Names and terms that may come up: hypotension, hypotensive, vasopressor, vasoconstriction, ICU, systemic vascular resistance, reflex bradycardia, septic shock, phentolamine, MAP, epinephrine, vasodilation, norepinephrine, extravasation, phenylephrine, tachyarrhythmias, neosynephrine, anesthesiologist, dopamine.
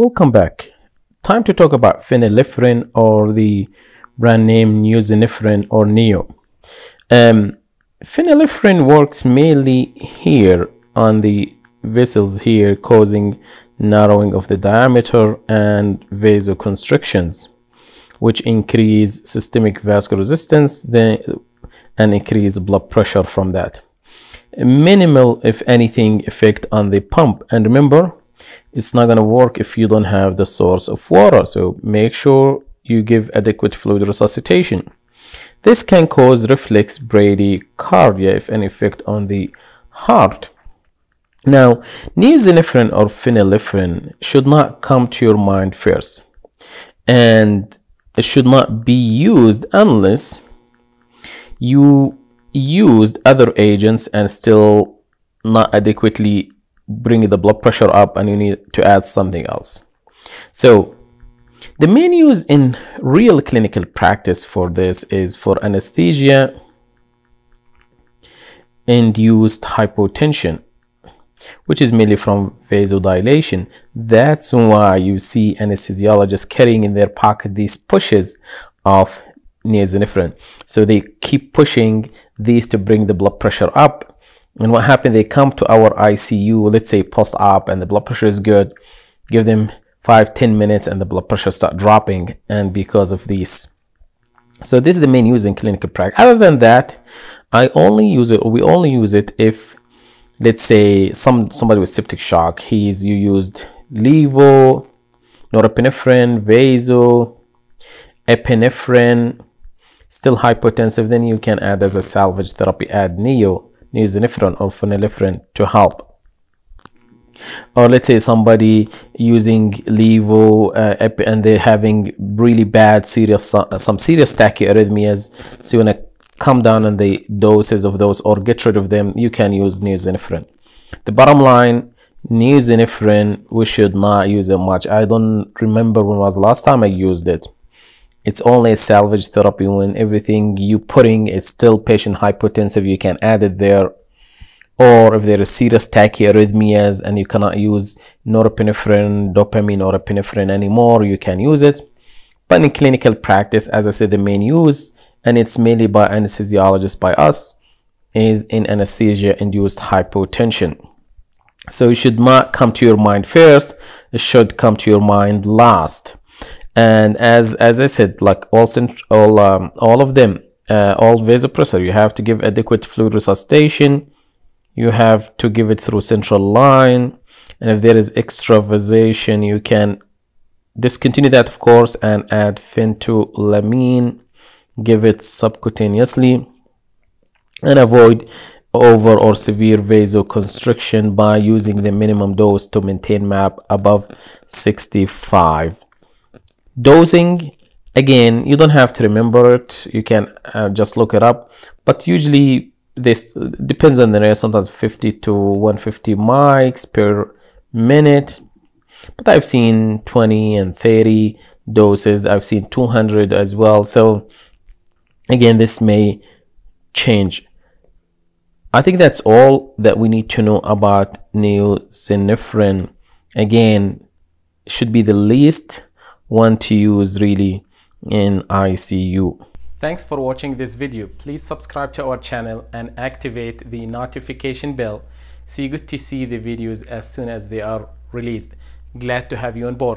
Welcome back. Time to talk about phenylephrine, or the brand name norepinephrine or neo. Phenylephrine works mainly here on the vessels here, causing narrowing of the diameter and vasoconstrictions, which increase systemic vascular resistance and increase blood pressure from that. Minimal, if anything, effect on the pump. And remember, it's not going to work if you don't have the source of water, so make sure you give adequate fluid resuscitation. This can cause reflex bradycardia, if an effect on the heart. Now, norepinephrine or phenylephrine should not come to your mind first, and it should not be used unless you used other agents and still not adequately bring the blood pressure up and you need to add something else. So the main use in real clinical practice for this is for anesthesia induced hypotension, which is mainly from vasodilation. That's why you see anesthesiologists carrying in their pocket these pushes of norepinephrine. So they keep pushing these to bring the blood pressure up. And what happened, they come to our ICU, let's say post-op, and the blood pressure is good. Give them 5-10 minutes and the blood pressure start dropping, and because of these. So this is the main use in clinical practice. Other than that, I only use it, or we only use it, if, let's say, somebody with septic shock, you used levo, norepinephrine, vaso, epinephrine, still hypotensive, then you can add as a salvage therapy, add norepinephrine or phenylephrine to help. Or let's say somebody using levo and they're having really bad, some serious tachyarrhythmias, so you want to come down on the doses of those or get rid of them, you can use norepinephrine. The bottom line, norepinephrine, we should not use it much. I don't remember when was the last time I used it. It's only a salvage therapy when everything you putting is still patient hypotensive, you can add it there. Or if there is serious tachyarrhythmias and you cannot use norepinephrine, dopamine norepinephrine anymore, you can use it. But in clinical practice, as I said, the main use, and it's mainly by anesthesiologists, by us, is in anesthesia-induced hypotension. So it should not come to your mind first, it should come to your mind last. And as I said, like all of them, all vasopressor, you have to give adequate fluid resuscitation. You have to give it through central line. And if there is extravasation, you can discontinue that, of course, and add phentolamine. Give it subcutaneously. And avoid over or severe vasoconstriction by using the minimum dose to maintain MAP above 65. Dosing, again, you don't have to remember it, you can just look it up, but usually this depends on the rate, sometimes 50 to 150 mics per minute, but I've seen 20 and 30 doses, I've seen 200 as well. So again, this may change. I think that's all that we need to know about norepinephrine. Again, it should be the least one to use really in ICU. Thanks for watching this video. Please subscribe to our channel and activate the notification bell so you get to see the videos as soon as they are released. Glad to have you on board.